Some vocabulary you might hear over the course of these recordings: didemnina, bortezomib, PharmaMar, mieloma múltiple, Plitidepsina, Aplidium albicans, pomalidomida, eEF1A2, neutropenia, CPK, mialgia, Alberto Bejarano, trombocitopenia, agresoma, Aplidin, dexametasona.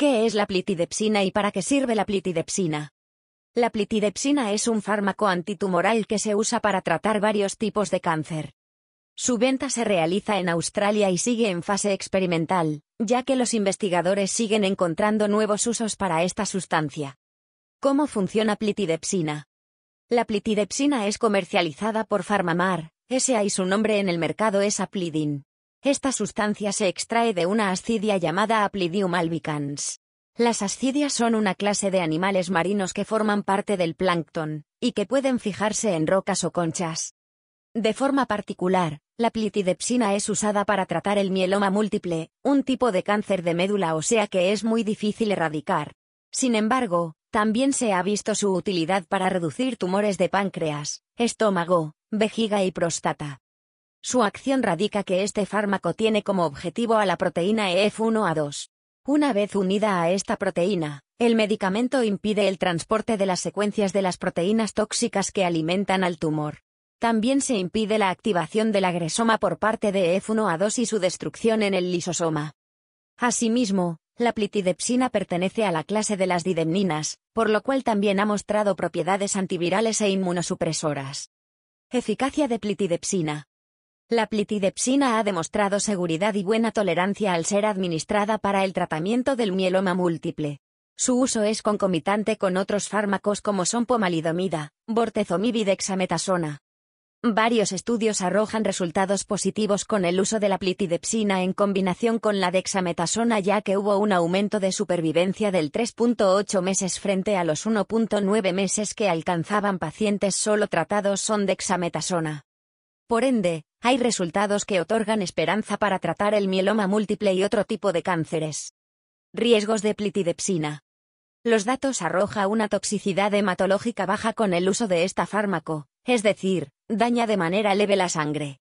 ¿Qué es la plitidepsina y para qué sirve la plitidepsina? La plitidepsina es un fármaco antitumoral que se usa para tratar varios tipos de cáncer. Su venta se realiza en Australia y sigue en fase experimental, ya que los investigadores siguen encontrando nuevos usos para esta sustancia. ¿Cómo funciona plitidepsina? La plitidepsina es comercializada por PharmaMar, S.A. y su nombre en el mercado es Aplidin. Esta sustancia se extrae de una ascidia llamada Aplidium albicans. Las ascidias son una clase de animales marinos que forman parte del plancton, y que pueden fijarse en rocas o conchas. De forma particular, la plitidepsina es usada para tratar el mieloma múltiple, un tipo de cáncer de médula ósea que es muy difícil erradicar. Sin embargo, también se ha visto su utilidad para reducir tumores de páncreas, estómago, vejiga y próstata. Su acción radica que este fármaco tiene como objetivo a la proteína eEF1A2. Una vez unida a esta proteína, el medicamento impide el transporte de las secuencias de las proteínas tóxicas que alimentan al tumor. También se impide la activación del agresoma por parte de eEF1A2 y su destrucción en el lisosoma. Asimismo, la plitidepsina pertenece a la clase de las didemninas, por lo cual también ha mostrado propiedades antivirales e inmunosupresoras. Eficacia de plitidepsina. La plitidepsina ha demostrado seguridad y buena tolerancia al ser administrada para el tratamiento del mieloma múltiple. Su uso es concomitante con otros fármacos como son pomalidomida, bortezomib y dexametasona. Varios estudios arrojan resultados positivos con el uso de la plitidepsina en combinación con la dexametasona, ya que hubo un aumento de supervivencia del 3.8 meses frente a los 1.9 meses que alcanzaban pacientes solo tratados con dexametasona. Por ende, hay resultados que otorgan esperanza para tratar el mieloma múltiple y otro tipo de cánceres. Riesgos de plitidepsina. Los datos arroja una toxicidad hematológica baja con el uso de este fármaco, es decir, daña de manera leve la sangre.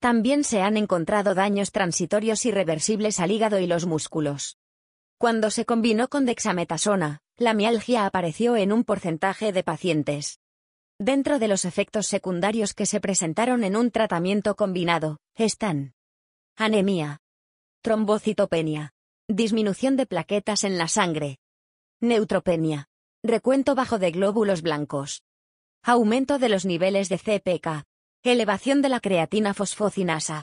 También se han encontrado daños transitorios irreversibles al hígado y los músculos. Cuando se combinó con dexametasona, la mialgia apareció en un porcentaje de pacientes. Dentro de los efectos secundarios que se presentaron en un tratamiento combinado, están: anemia, trombocitopenia, disminución de plaquetas en la sangre, neutropenia, recuento bajo de glóbulos blancos, aumento de los niveles de CPK, elevación de la creatina fosfocinasa.